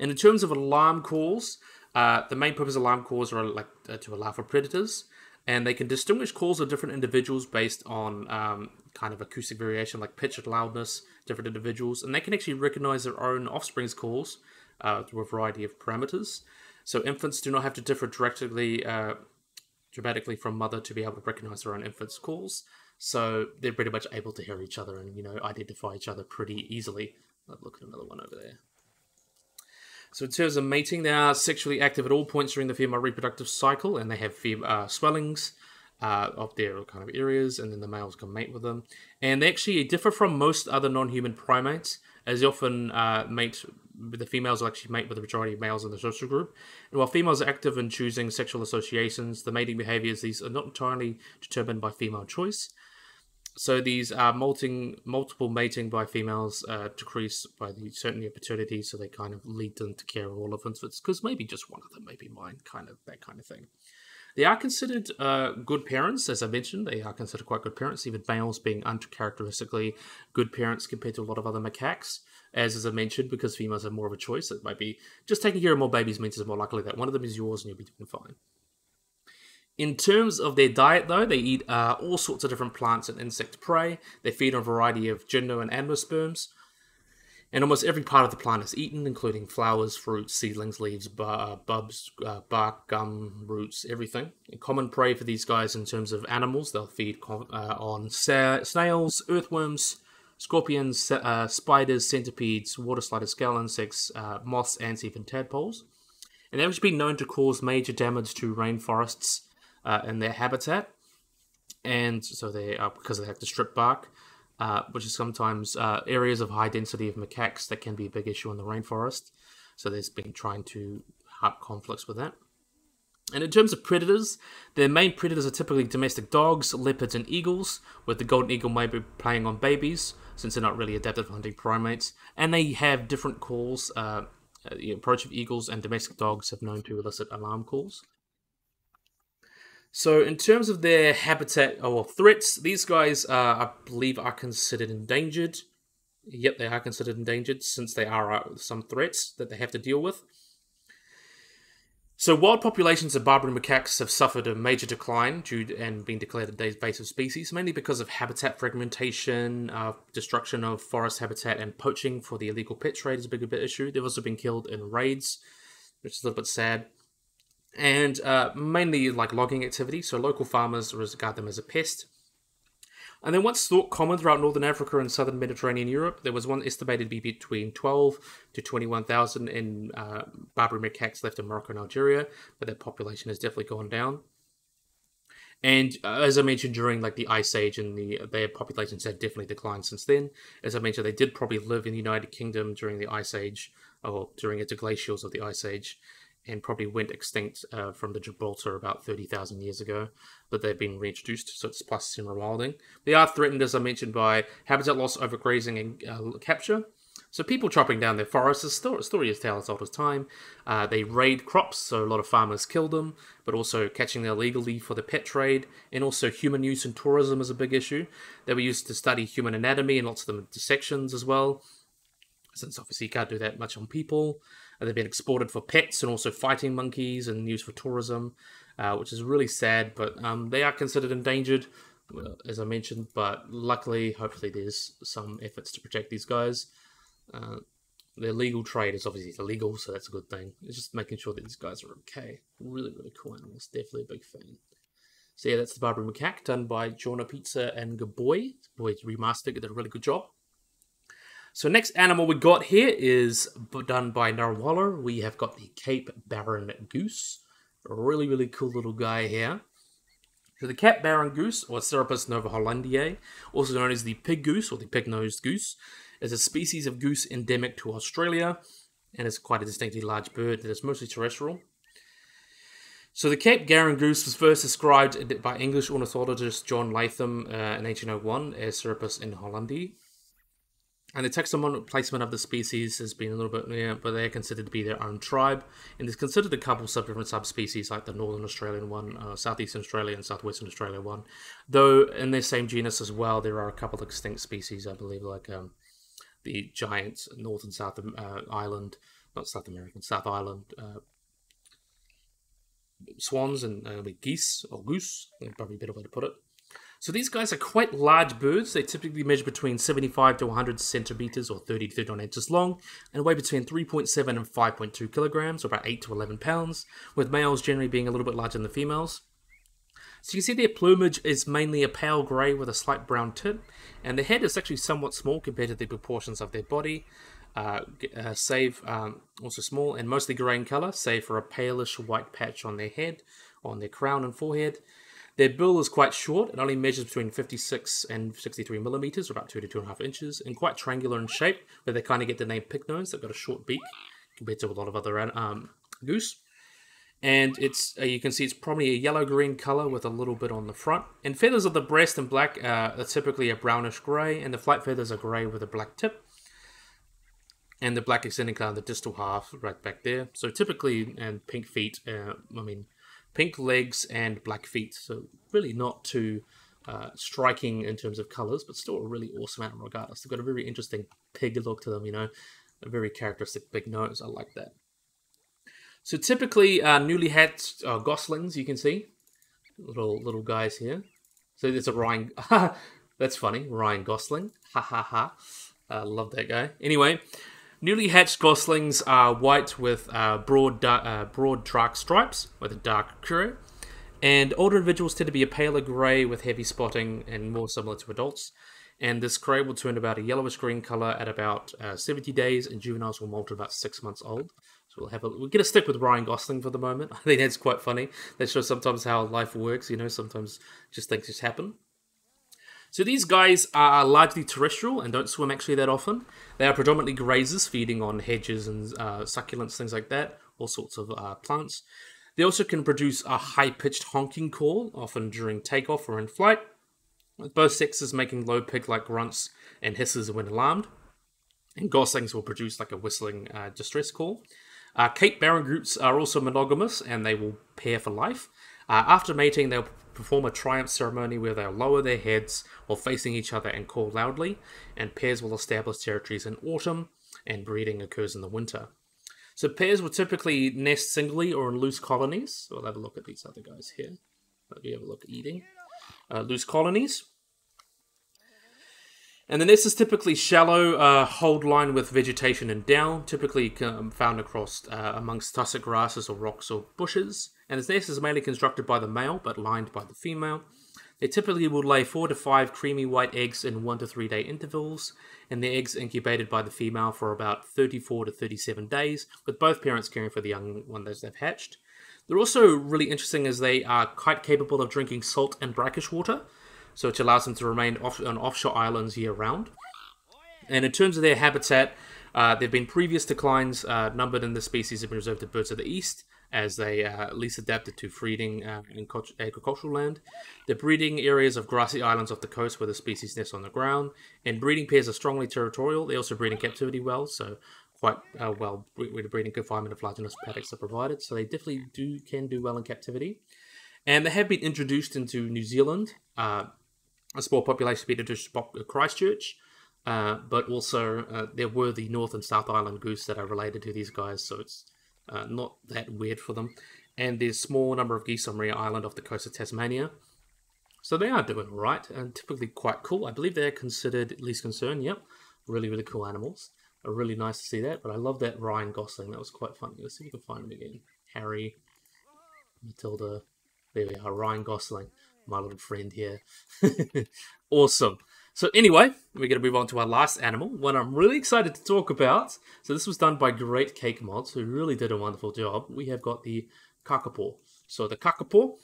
And in terms of alarm calls, the main purpose of alarm calls are like to allow for predators. And they can distinguish calls of different individuals based on kind of acoustic variation, like pitch and loudness, different individuals. And they can actually recognize their own offspring's calls through a variety of parameters. So infants do not have to differ dramatically from mother to be able to recognize their own infant's calls. So they're pretty much able to hear each other and, you know, identify each other pretty easily. Let's look at another one over there. So in terms of mating, they are sexually active at all points during the female reproductive cycle, and they have swellings of their kind of areas, and then the males can mate with them. And they actually differ from most other non-human primates, as they often the females will actually mate with the majority of males in the social group. And while females are active in choosing sexual associations, the mating behaviors, these are not entirely determined by female choice. So these are multiple mating by females decrease by the certainty of paternity, so they kind of lead them to care of all of infants, because maybe just one of them may be mine, kind of that kind of thing. They are considered good parents, as I mentioned. They are considered quite good parents, even males being uncharacteristically good parents compared to a lot of other macaques, as I mentioned, because females have more of a choice. It might be just taking care of more babies means it's more likely that one of them is yours and you'll be doing fine. In terms of their diet, though, they eat all sorts of different plants and insect prey. They feed on a variety of gymno and angiosperms, and almost every part of the plant is eaten, including flowers, fruits, seedlings, leaves, bulbs, bark, gum, roots, everything. A common prey for these guys in terms of animals, they'll feed on snails, earthworms, scorpions, spiders, centipedes, water sliders, scale insects, moths, ants, even tadpoles. And they've been known to cause major damage to rainforests in their habitat, and so they because they have to strip bark, which is sometimes areas of high density of macaques that can be a big issue in the rainforest. So there's been trying to harp conflicts with that. And in terms of predators, their main predators are typically domestic dogs, leopards, and eagles, with the golden eagle maybe playing on babies, since they're not really adapted for hunting primates. And they have different calls. The approach of eagles and domestic dogs have known to elicit alarm calls. So in terms of their habitat or threats, these guys, I believe, are considered endangered. Yep, they are considered endangered since they are some threats that they have to deal with. So wild populations of Barbary macaques have suffered a major decline due to, and been declared an invasive species, mainly because of habitat fragmentation, destruction of forest habitat, and poaching for the illegal pet trade is a big issue. They've also been killed in raids, which is a little bit sad. And mainly like logging activity, so local farmers regard them as a pest. And they once thought common throughout northern Africa and southern Mediterranean Europe. There was one estimated to be between 12 to 21,000 in Barbary macaques left in Morocco and Algeria, but that population has definitely gone down. And as I mentioned, during like the Ice Age, and their populations have definitely declined since then. As I mentioned, they did probably live in the United Kingdom during the Ice Age, or during the glacials of the Ice Age, and probably went extinct from the Gibraltar about 30,000 years ago, but they've been reintroduced, so it's Pleistocene rewilding. They are threatened, as I mentioned, by habitat loss, overgrazing, and capture. So people chopping down their forests is still a story as tale as old as time. They raid crops, so a lot of farmers kill them, but also catching them illegally for the pet trade, and also human use and tourism is a big issue. They were used to study human anatomy, and lots of them dissections as well, since obviously you can't do that much on people. They've been exported for pets and also fighting monkeys and used for tourism, which is really sad, but they are considered endangered, as I mentioned, but luckily, hopefully there's some efforts to protect these guys. Their legal trade is obviously illegal, so that's a good thing. It's just making sure that these guys are okay. Really, really cool animals. Definitely a big fan. So yeah, that's the Barbary macaque, done by GiornoPizza and Gaboi. Gaboi Remastered, did a really good job. So next animal we got here is done by Narwhaler. We have got the Cape Barren Goose. A really, really cool little guy here. So the Cape Barren Goose, or Serapis novahollandiae, also known as the pig goose or the pig-nosed goose, is a species of goose endemic to Australia, and is quite a distinctly large bird that is mostly terrestrial. So the Cape Barren Goose was first described by English ornithologist John Latham in 1801 as Serapis inhollandii. And the taxonomic placement of the species has been a little bit, yeah, but they are considered to be their own tribe, and is considered a couple of different subspecies, like the Northern Australian one, Southeastern Australia, and Southwestern Australia one. Though in their same genus as well, there are a couple of extinct species, I believe, like the giant North and South Island, not South American, South Island swans and geese or goose, probably a better way to put it. So these guys are quite large birds. They typically measure between 75 to 100 centimeters, or 30 to 39 inches long, and weigh between 3.7 and 5.2 kilograms, or about 8 to 11 pounds, with males generally being a little bit larger than the females. So you can see their plumage is mainly a pale grey with a slight brown tint, and the head is actually somewhat small compared to the proportions of their body, also small, and mostly grey in colour, save for a palish white patch on their head, on their crown and forehead. Their bill is quite short. It only measures between 56 and 63 millimeters, or about 2 to 2.5 inches, and quite triangular in shape, where they kind of get the name pignose. They've got a short beak compared to a lot of other goose. And it's you can see it's probably a yellow-green color with a little bit on the front. And feathers of the breast and black are typically a brownish-gray, and the flight feathers are gray with a black tip, and the black extending down the distal half right back there. So typically, and pink feet. Pink legs and black feet, so really not too striking in terms of colours, but still a really awesome animal regardless. They've got a very interesting pig look to them, you know, a very characteristic big nose. I like that. So typically newly hatched goslings, you can see, little guys here. So there's a Ryan... That's funny. Ryan Gosling. Ha ha ha. I love that guy. Anyway, newly hatched goslings are white with broad dark stripes with a dark curve, and older individuals tend to be a paler grey with heavy spotting and more similar to adults. And this grey will turn about a yellowish-green colour at about 70 days, and juveniles will molt at about 6 months old. So we'll get a stick with Ryan Gosling for the moment. I think that's quite funny. That shows sometimes how life works, you know, sometimes just things just happen. So these guys are largely terrestrial and don't swim actually that often. They are predominantly grazers, feeding on hedges and succulents, things like that, all sorts of plants. They also can produce a high-pitched honking call, often during takeoff or in flight, with both sexes making low pig-like grunts and hisses when alarmed. And goslings will produce like a whistling distress call. Cape Barren Goose are also monogamous, and they will pair for life. After mating, they'll perform a triumph ceremony where they'll lower their heads while facing each other and call loudly, and pairs will establish territories in autumn, and breeding occurs in the winter. So pairs will typically nest singly or in loose colonies. So we'll have a look at these other guys here. Let me have a look at eating. Loose colonies. And the nest is typically shallow, hold line with vegetation and down, typically found across amongst tussock grasses or rocks or bushes. And this nest is mainly constructed by the male, but lined by the female. They typically will lay 4 to 5 creamy white eggs in 1 to 3 day intervals, and the eggs incubated by the female for about 34 to 37 days, with both parents caring for the young one that they've hatched. They're also really interesting as they are quite capable of drinking salt and brackish water, so it allows them to remain on offshore islands year-round. And in terms of their habitat, there have been previous declines numbered in the species have been reserved to birds of the east, as they least adapted to feeding in agricultural land. The breeding areas of grassy islands off the coast where the species nests on the ground, and breeding pairs are strongly territorial. They also breed in captivity well, so quite well where the breeding confinement of flagellanus paddocks are provided, so they definitely can do well in captivity. And they have been introduced into New Zealand, a small population been introduced to Christchurch, but also there were the North and South Island goose that are related to these guys, so it's not that weird for them. And there's a small number of geese on Maria Island off the coast of Tasmania. So they are doing alright, and typically quite cool. I believe they're considered least concern, yep. Really, really cool animals. Really nice to see that, but I love that Ryan Gosling. That was quite funny. Let's see if we can find him again. Harry, Matilda, there we are, Ryan Gosling, my little friend here. Awesome. So anyway, we're going to move on to our last animal, one I'm really excited to talk about. So this was done by Great Cake Mods, who really did a wonderful job. We have got the kakapo. So the kakapo,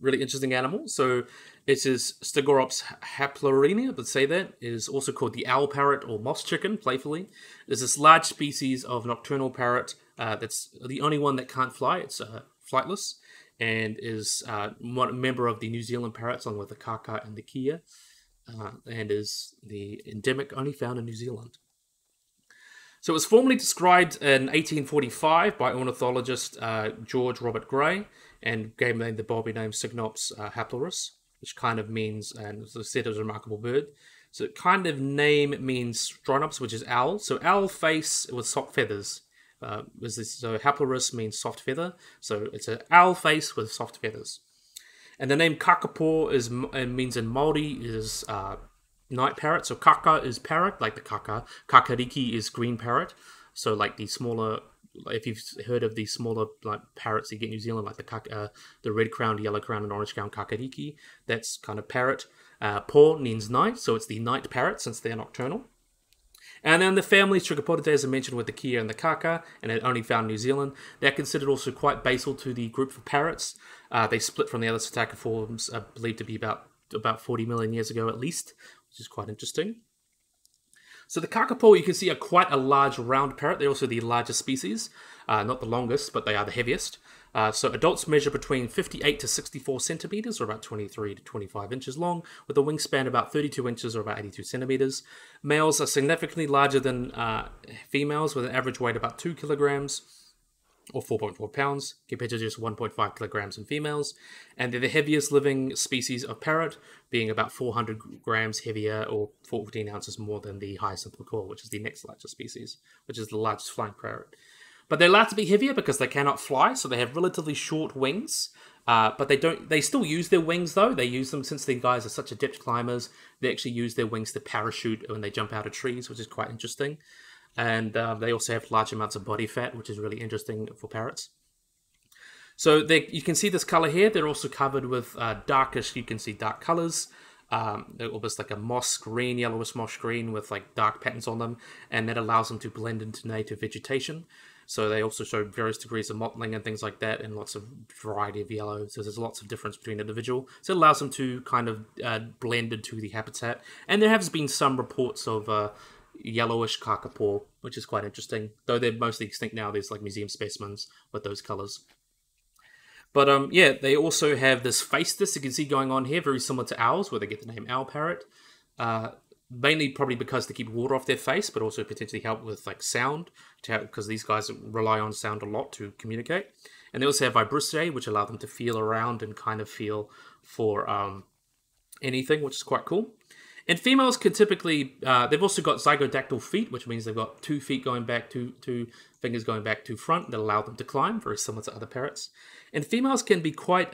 really interesting animal. So it is Stegoropsis haplorina, let's say that. It is also called the owl parrot or moss chicken, playfully. There's this large species of nocturnal parrot that's the only one that can't fly. It's flightless, and is a member of the New Zealand parrots along with the kaka and the kia. And is the endemic only found in New Zealand. So it was formally described in 1845 by ornithologist George Robert Gray, and gave him the Bobby name Cygnops haplorus, which kind of means, and it was said it was a remarkable bird. So it kind of name means Strynops, which is owl. So owl face with soft feathers. So haplorus means soft feather. So it's an owl face with soft feathers. And the name kakapo is means in Māori is night parrot. So kaka is parrot, like the kaka. Kakariki is green parrot. So like the smaller, if you've heard of the smaller like parrots you get in New Zealand, like the kaka, the red-crowned, yellow-crowned, and orange-crowned kakariki. That's kind of parrot. Po means night, so it's the night parrot since they're nocturnal. And then the families Trichopotidae, as I mentioned, with the kia and the kaka, and it only found in New Zealand. They're considered also quite basal to the group of parrots. They split from the other psittaciforms, I believed to be about 40 million years ago at least, which is quite interesting. So the kakapo, you can see, are quite a large round parrot. They're also the largest species, not the longest, but they are the heaviest. So adults measure between 58 to 64 centimeters, or about 23 to 25 inches long, with a wingspan about 32 inches, or about 82 centimeters. Males are significantly larger than females, with an average weight about 2 kilograms, or 4.4 pounds, compared to just 1.5 kilograms in females. And they're the heaviest living species of parrot, being about 400 grams heavier, or 14 ounces more than the hyacinthal macaw, which is the next largest species, which is the largest flying parrot. But they're allowed to be heavier because they cannot fly, so they have relatively short wings. But they still use their wings, though. They use them, since these guys are such adept climbers, they actually use their wings to parachute when they jump out of trees, which is quite interesting. And they also have large amounts of body fat, which is really interesting for parrots. So you can see this color here. They're also covered with darkish, you can see dark colors. They're almost like a moss green, yellowish moss green with like dark patterns on them. And that allows them to blend into native vegetation. So they also show various degrees of mottling and things like that, and lots of variety of yellow. So there's lots of difference between individual. So it allows them to kind of blend into the habitat. And there has been some reports of yellowish kakapo, which is quite interesting. Though they're mostly extinct now, there's like museum specimens with those colors. But yeah, they also have this face disc you can see going on here, very similar to owls, where they get the name owl parrot. Mainly probably because they keep water off their face, but also potentially help with like sound, because these guys rely on sound a lot to communicate. And they also have vibrissae, which allow them to feel around and kind of feel for anything, which is quite cool. And females can typically, they've also got zygodactyl feet, which means they've got 2 feet going back, two fingers going back to front, that allow them to climb, very similar to other parrots. And females can be quite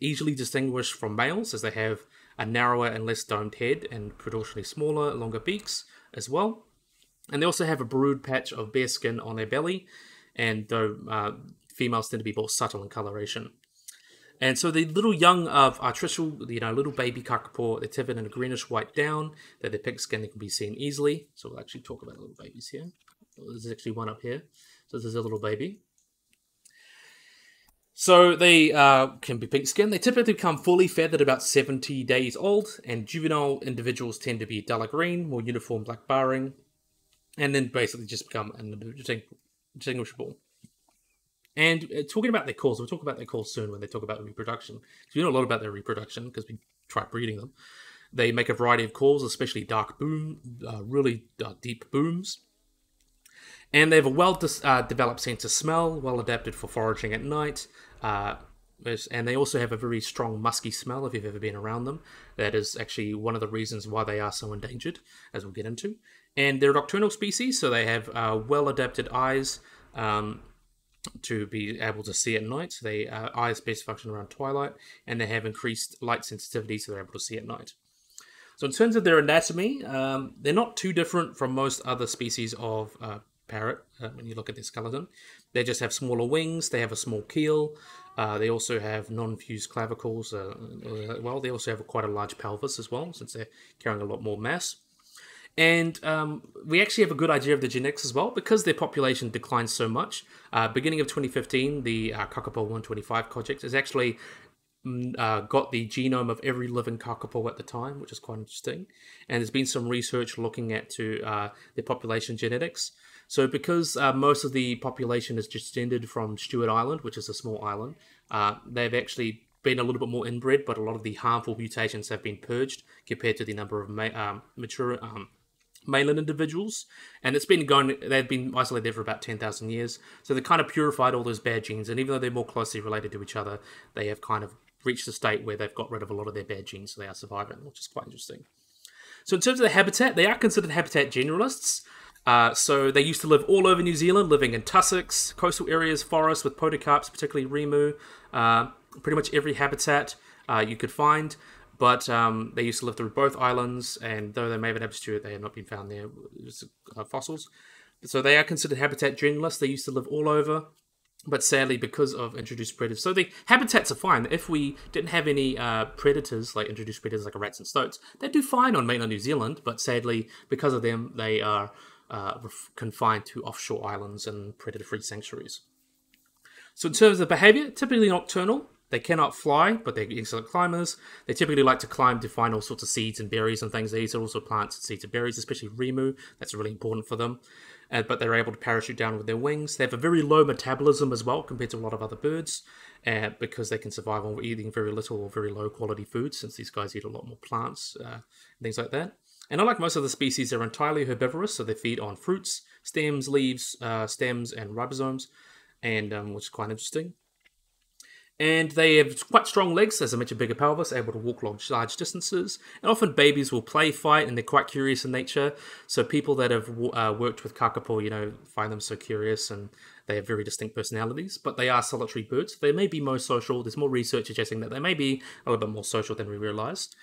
easily distinguished from males, as they have a narrower and less domed head, and proportionally smaller, longer beaks as well. And they also have a brood patch of bare skin on their belly, and though females tend to be more subtle in coloration. And so the little young of artificial, little baby kakapo, they're tipped in a greenish-white down, that their pink skin can be seen easily. So we'll actually talk about little babies here. There's actually one up here. So this is a little baby. So they can be pink skinned. They typically become fully feathered about 70 days old, and juvenile individuals tend to be duller green, more uniform black barring, and then basically just become indistinguishable. And talking about their calls, we'll talk about their calls soon when they talk about reproduction, because we know a lot about their reproduction because we try breeding them. They make a variety of calls, especially dark boom, really deep booms. And they have a well-developed sense of smell, well-adapted for foraging at night. And they also have a very strong musky smell, if you've ever been around them. That is actually one of the reasons why they are so endangered, as we'll get into. And they're a nocturnal species, so they have well-adapted eyes to be able to see at night. So their eyes best function around twilight, and they have increased light sensitivity, so they're able to see at night. So in terms of their anatomy, they're not too different from most other species of parrot. When you look at their skeleton, they just have smaller wings, they have a small keel, they also have non-fused clavicles, well, they also have quite a large pelvis as well, since they're carrying a lot more mass. And we actually have a good idea of the genetics as well, because their population declines so much. Beginning of 2015, the Kakapo 125 project has actually got the genome of every living kakapo at the time, which is quite interesting. And there's been some research looking at their population genetics. So because most of the population is descended from Stewart Island, which is a small island, they've actually been a little bit more inbred, but a lot of the harmful mutations have been purged compared to the number of mature mainland individuals. And it's been going, they've been isolated there for about 10,000 years. So they kind of purified all those bad genes. And even though they're more closely related to each other, they have kind of reached a state where they've got rid of a lot of their bad genes. So they are surviving, which is quite interesting. So in terms of the habitat, they are considered habitat generalists. So they used to live all over New Zealand, living in tussocks, coastal areas, forests with podocarps, particularly remu, pretty much every habitat you could find. But they used to live through both islands, and though they may have an abstinence, they have not been found there, fossils. So they are considered habitat generalists. They used to live all over, but sadly, because of introduced predators. So the habitats are fine. If we didn't have any predators, like introduced predators like rats and stoats, they'd do fine on mainland New Zealand, but sadly, because of them, they are confined to offshore islands and predator-free sanctuaries. So in terms of behavior, typically nocturnal. They cannot fly, but they're excellent climbers. They typically like to climb to find all sorts of seeds and berries and things. They eat also plants and seeds and berries, especially remu. That's really important for them. But they're able to parachute down with their wings. They have a very low metabolism as well compared to a lot of other birds, because they can survive on eating very little or very low quality food, since these guys eat a lot more plants and things like that. And unlike most of the species, they're entirely herbivorous, so they feed on fruits, stems, leaves, and ribosomes, and which is quite interesting. And they have quite strong legs, as I mentioned, bigger pelvis, able to walk large distances. And often babies will play fight, and they're quite curious in nature. So people that have worked with kakapo, you know, find them so curious, and they have very distinct personalities. But they are solitary birds. They may be more social. There's more research suggesting that they may be a little bit more social than we realized.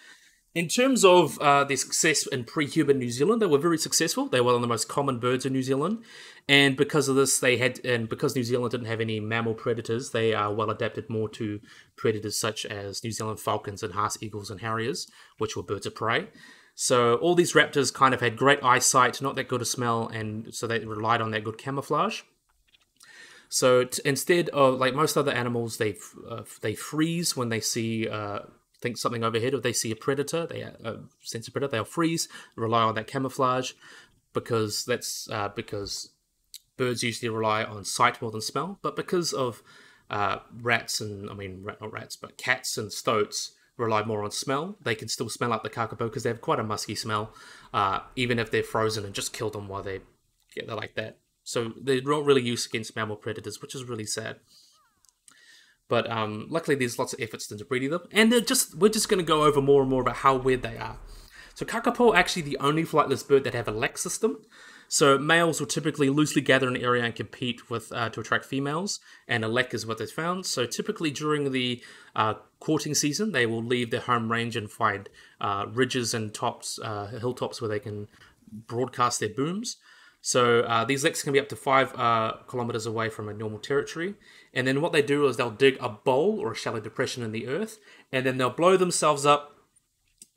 In terms of their success in pre-human New Zealand, they were very successful. They were one of the most common birds in New Zealand, and because of this, because New Zealand didn't have any mammal predators, they are well adapted more to predators such as New Zealand falcons and harts eagles and harriers, which were birds of prey. So all these raptors kind of had great eyesight, not that good a smell, and so they relied on that good camouflage. So instead of like most other animals, they freeze when they see. Think something overhead, or they see a predator, they sense a predator, they'll freeze, rely on that camouflage, because that's because birds usually rely on sight more than smell. But because of rats and cats and stoats rely more on smell, they can still smell out the kakapo because they have quite a musky smell, even if they're frozen and just kill them while they get there like that. So they're not really used against mammal predators, which is really sad. But luckily, there's lots of efforts to breed them, and we're just going to go over more and more about how weird they are. So kakapo are actually the only flightless bird that have a lax system. So males will typically loosely gather in an area and compete with to attract females, and a lac is what they found. So typically during the courting season, they will leave their home range and find ridges and tops, hilltops where they can broadcast their booms. So these leks can be up to 5 kilometers away from a normal territory. And then what they do is they'll dig a bowl or a shallow depression in the earth, and then they'll blow themselves up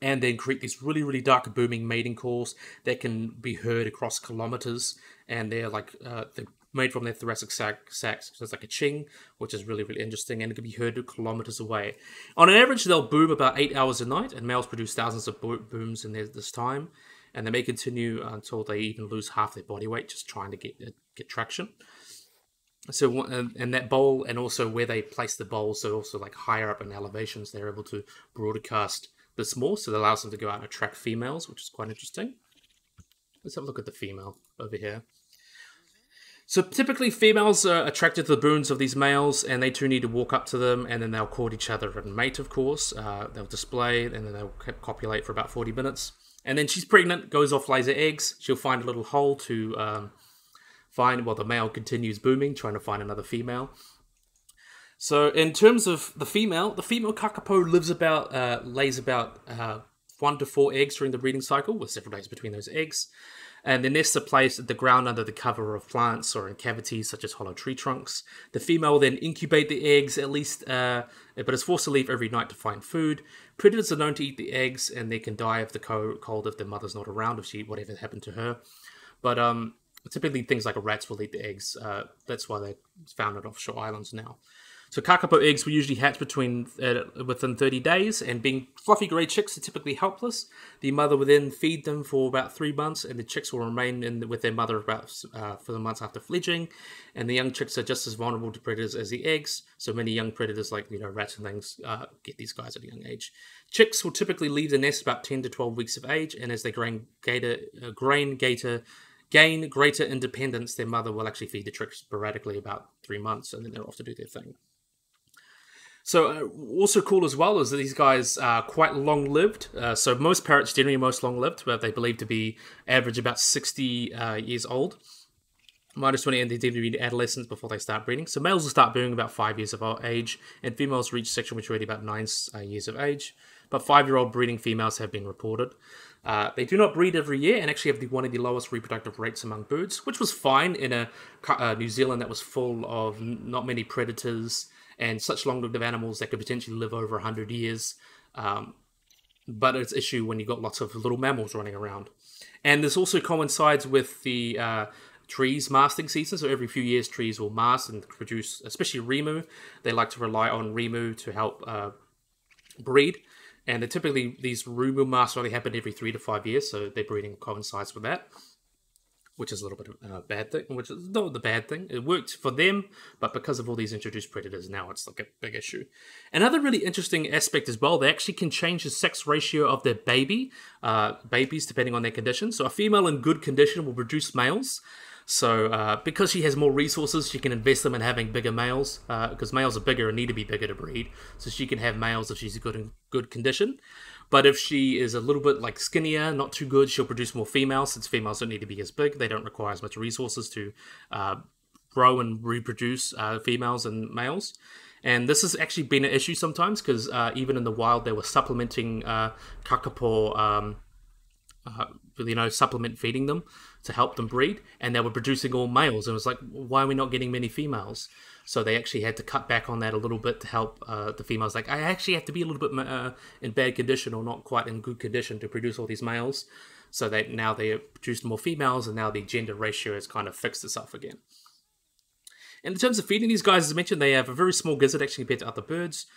and then create these really, really dark booming mating calls that can be heard across kilometers. And they're like they're made from their thoracic sacs. So it's like a ching, which is really, really interesting, and it can be heard kilometers away. On an average, they'll boom about 8 hours a night, and males produce thousands of booms in this time. And they may continue until they even lose half their body weight just trying to get traction. So, and that bowl, and also where they place the bowl, so also like higher up in elevations, they're able to broadcast this more. So that allows them to go out and attract females, which is quite interesting. Let's have a look at the female over here. So typically females are attracted to the booms of these males, and they too need to walk up to them, and then they'll court each other and mate, of course. They'll display, and then they'll copulate for about 40 minutes. And then she's pregnant, goes off, lays her eggs. She'll find a little hole to find, while the male continues booming, trying to find another female. So in terms of the female kakapo lays about 1 to 4 eggs during the breeding cycle, with several days between those eggs. And the nests are placed at the ground under the cover of plants or in cavities such as hollow tree trunks. The female will then incubate the eggs at least, but is forced to leave every night to find food. Predators are known to eat the eggs, and they can die of the cold if their mother's not around, if she, whatever happened to her. But typically things like rats will eat the eggs. That's why they're found at offshore islands now. So kakapo eggs will usually hatch within 30 days, and being fluffy grey chicks are typically helpless. The mother will then feed them for about 3 months, and the chicks will remain with their mother for the months after fledging. And the young chicks are just as vulnerable to predators as the eggs. So many young predators, like rats and things, get these guys at a young age. Chicks will typically leave the nest about 10 to 12 weeks of age, and as they gain greater independence, their mother will actually feed the chicks sporadically about 3 months, and then they're off to do their thing. So also cool as well is that these guys are quite long-lived. So most parrots generally are most long-lived, where they believe to be average about 60 years old. Minus 20, and they tend to be adolescents before they start breeding. So males will start booming about 5 years of age, and females reach sexual maturity about 9 years of age. But 5-year-old breeding females have been reported. They do not breed every year, and actually have one of the lowest reproductive rates among birds, which was fine in a New Zealand that was full of not many predators and such long-lived animals that could potentially live over 100 years. But it's an issue when you've got lots of little mammals running around. And this also coincides with the trees masting season. So every few years, trees will mast and produce, especially remu. They like to rely on remu to help breed. And they typically, these remu masts only happen every 3 to 5 years, so their breeding coincides with that, which is a little bit of a bad thing, which is not the bad thing. It worked for them, but because of all these introduced predators, now it's like a big issue. Another really interesting aspect as well, they actually can change the sex ratio of their babies depending on their condition. So a female in good condition will produce males, So because she has more resources, she can invest them in having bigger males, because males are bigger and need to be bigger to breed. So she can have males if she's in good condition. But if she is a little bit like skinnier, not too good, she'll produce more females, since females don't need to be as big. They don't require as much resources to grow and reproduce females and males. And this has actually been an issue sometimes, because even in the wild, they were supplementing kakapo, supplement feeding them to help them breed, and they were producing all males. And it was like, why are we not getting many females? So they actually had to cut back on that a little bit to help the females. Like, I actually have to be a little bit in bad condition, or not quite in good condition, to produce all these males. So that now they produced more females, and now the gender ratio has kind of fixed itself again. And in terms of feeding these guys, as I mentioned, they have a very small gizzard actually compared to other birds,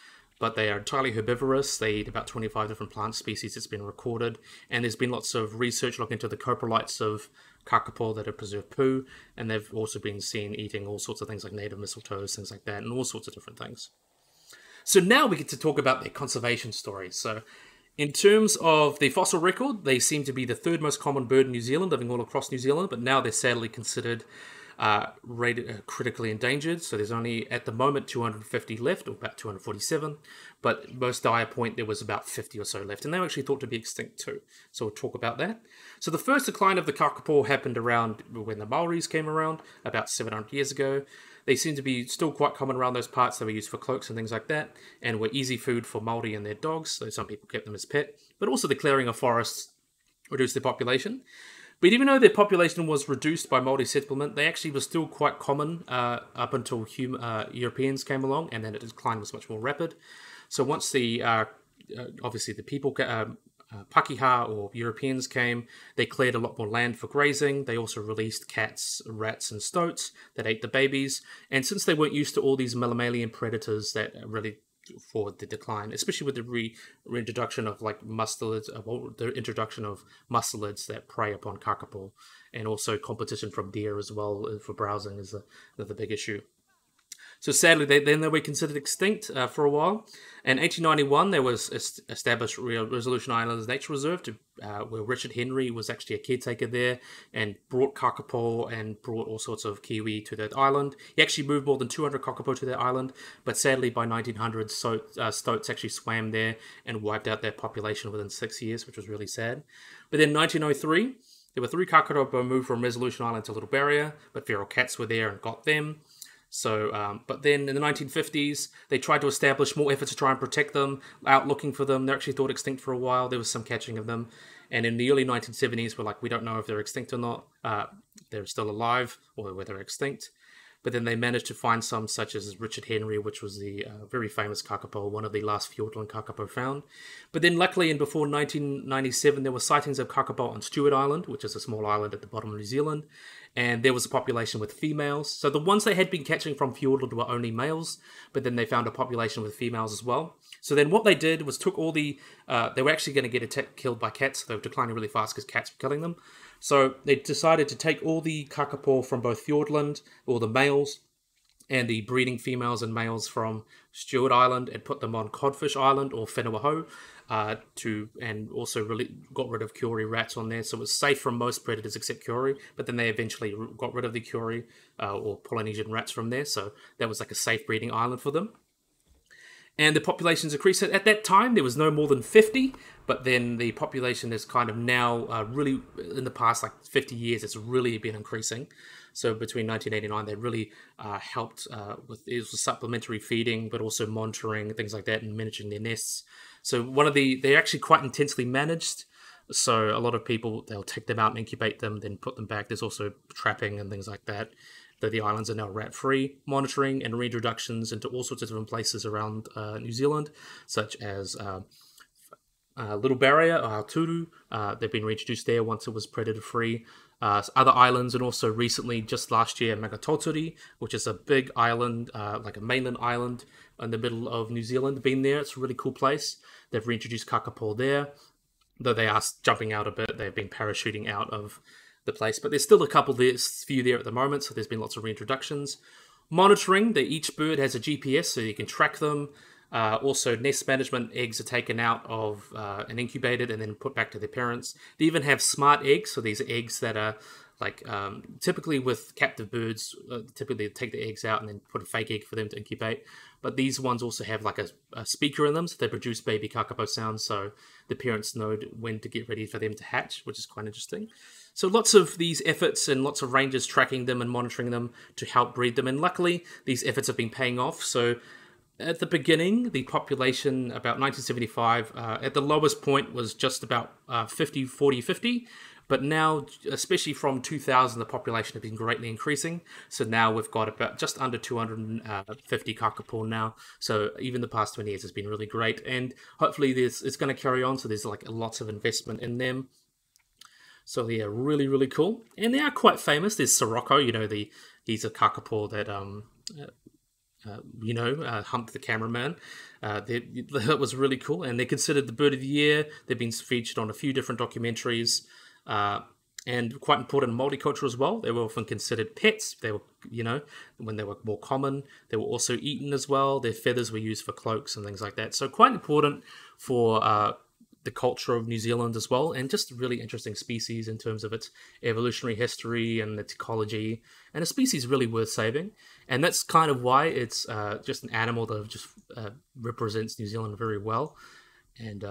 but they are entirely herbivorous. They eat about 25 different plant species that's been recorded, and there's been lots of research looking into the coprolites of kakapo that are preserved poo, and they've also been seen eating all sorts of things like native mistletoes, things like that, and all sorts of different things. So now we get to talk about their conservation stories. So in terms of the fossil record, they seem to be the third most common bird in New Zealand, living all across New Zealand, but now they're sadly considered critically endangered. So there's only at the moment 250 left, or about 247, but most dire point there was about 50 or so left, and they were actually thought to be extinct too, so we'll talk about that. So the first decline of the kakapo happened around when the Maoris came around about 700 years ago. They seem to be still quite common around those parts. They were used for cloaks and things like that, and were easy food for Maori and their dogs, though some people kept them as pet. But also the clearing of forests reduced their population. But even though their population was reduced by Maori settlement, they actually were still quite common up until Europeans came along, and then its decline was much more rapid. So once the, obviously the people, Pakeha or Europeans came, they cleared a lot more land for grazing. They also released cats, rats, and stoats that ate the babies. And since they weren't used to all these mammalian predators that really for the decline, especially with the reintroduction of like mustelids, the introduction of mustelids that prey upon kakapo, and also competition from deer as well for browsing is another big issue. So sadly, then they were considered extinct for a while. In 1891, there was established Resolution Island as Nature Reserve, where Richard Henry was actually a caretaker there and brought kakapo and brought all sorts of kiwi to that island. He actually moved more than 200 kakapo to that island, but sadly by 1900, stoats actually swam there and wiped out their population within 6 years, which was really sad. But then 1903, there were 3 kakapo moved from Resolution Island to Little Barrier, but feral cats were there and got them. So, but then in the 1950s, they tried to establish more efforts to try and protect them, out looking for them. They're actually thought extinct for a while. There was some catching of them. And in the early 1970s, we're like, we don't know if they're extinct or not. They're still alive or whether they're extinct. But then they managed to find some, such as Richard Henry, which was the very famous kakapo, one of the last Fiordland kakapo found. But then luckily, and before 1997, there were sightings of kakapo on Stewart Island, which is a small island at the bottom of New Zealand. And there was a population with females. So the ones they had been catching from Fiordland were only males, but then they found a population with females as well. So then what they did was took all the... they were actually going to get killed by cats. They were declining really fast because cats were killing them. So they decided to take all the kakapo from both Fiordland, all the males, and the breeding females and males from Stewart Island, and put them on Codfish Island or Whenuaho, and also really got rid of Koori rats on there. So it was safe from most predators except Koori, but then they eventually got rid of the Koori or Polynesian rats from there. So that was like a safe breeding island for them. And the populations increased. At that time, there was no more than 50, but then the population is kind of now really, in the past like 50 years, it's really been increasing. So between 1989, they really helped with it was supplementary feeding, but also monitoring, things like that, and managing their nests. So they're actually quite intensely managed. So a lot of people, they'll take them out and incubate them, then put them back. There's also trapping and things like that. Though the islands are now rat-free, monitoring and reintroductions into all sorts of different places around New Zealand, such as Little Barrier or Aotearoa. They've been reintroduced there once it was predator-free. Other islands, and also recently, just last year, Mangatauteri, which is a big island, like a mainland island in the middle of New Zealand. Been there, it's a really cool place. They've reintroduced kakapo there, though they are jumping out a bit. They've been parachuting out of the place, but there's still a few there at the moment, so there's been lots of reintroductions. Monitoring, that each bird has a GPS, so you can track them. Also, nest management, eggs are taken out of and incubated and then put back to their parents. They even have smart eggs, so these are eggs that are Like typically with captive birds, typically they take the eggs out and then put a fake egg for them to incubate. But these ones also have like a speaker in them, so they produce baby kakapo sounds, so the parents know when to get ready for them to hatch, which is quite interesting. So lots of these efforts and lots of rangers tracking them and monitoring them to help breed them. And luckily, these efforts have been paying off. So at the beginning, the population, about 1975, at the lowest point was just about 50, 40, 50. But now, especially from 2000, the population has been greatly increasing. So now we've got about just under 250 kakapo now. So even the past 20 years has been really great. And hopefully it's going to carry on. So there's like lots of investment in them. So yeah, really, really cool. And they are quite famous. There's Sirocco, you know, he's a kakapo that... humped the cameraman. That was really cool, and they're considered the bird of the year. They've been featured on a few different documentaries, and quite important in multiculture as well. They were often considered pets. They were, you know, when they were more common, they were also eaten as well. Their feathers were used for cloaks and things like that. So quite important for the culture of New Zealand as well, and just a really interesting species in terms of its evolutionary history and its ecology, and a species really worth saving. And that's kind of why it's just an animal that just represents New Zealand very well, and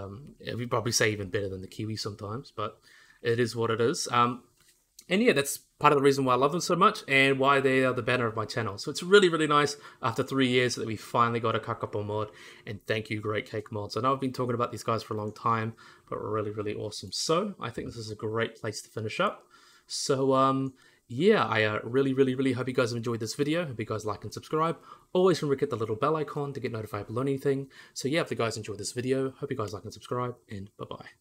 we'd probably say even better than the kiwi sometimes, but it is what it is. And yeah, that's part of the reason why I love them so much and why they are the banner of my channel. So it's really, really nice after 3 years that we finally got a kakapo mod, and thank you, Great Cake Mods. I know I've been talking about these guys for a long time, but really, really awesome. So I think this is a great place to finish up. So yeah, I really, really, really hope you guys have enjoyed this video. Hope you guys like and subscribe. Always remember to hit the little bell icon to get notified below anything. So yeah, if you guys enjoyed this video, hope you guys like and subscribe, and bye-bye.